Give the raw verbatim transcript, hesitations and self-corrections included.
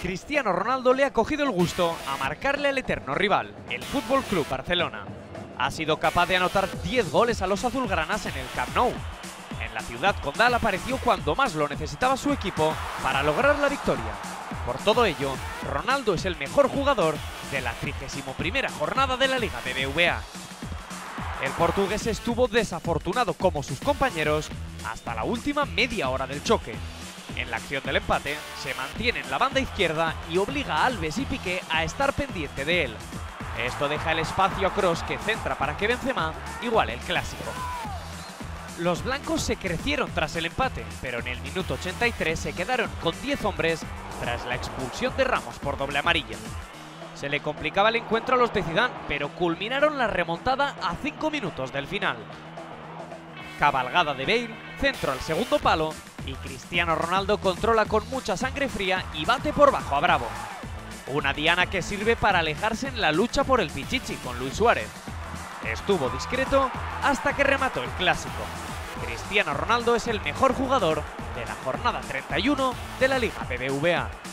Cristiano Ronaldo le ha cogido el gusto a marcarle al eterno rival, el F C Barcelona. Ha sido capaz de anotar diez goles a los azulgranas en el Camp Nou. En la ciudad condal apareció cuando más lo necesitaba su equipo para lograr la victoria. Por todo ello, Ronaldo es el mejor jugador de la trigésima primera jornada de la Liga B B V A. El portugués estuvo desafortunado como sus compañeros hasta la última media hora del choque. En la acción del empate, se mantiene en la banda izquierda y obliga a Alves y Piqué a estar pendiente de él. Esto deja el espacio a Kroos, que centra para que Benzema iguale el clásico. Los blancos se crecieron tras el empate, pero en el minuto ochenta y tres se quedaron con diez hombres tras la expulsión de Ramos por doble amarilla. Se le complicaba el encuentro a los de Zidane, pero culminaron la remontada a cinco minutos del final. Cabalgada de Bale, centro al segundo palo y Cristiano Ronaldo controla con mucha sangre fría y bate por bajo a Bravo. Una diana que sirve para alejarse en la lucha por el pichichi con Luis Suárez. Estuvo discreto hasta que remató el clásico. Cristiano Ronaldo es el mejor jugador de la jornada treinta y uno de la Liga B B V A.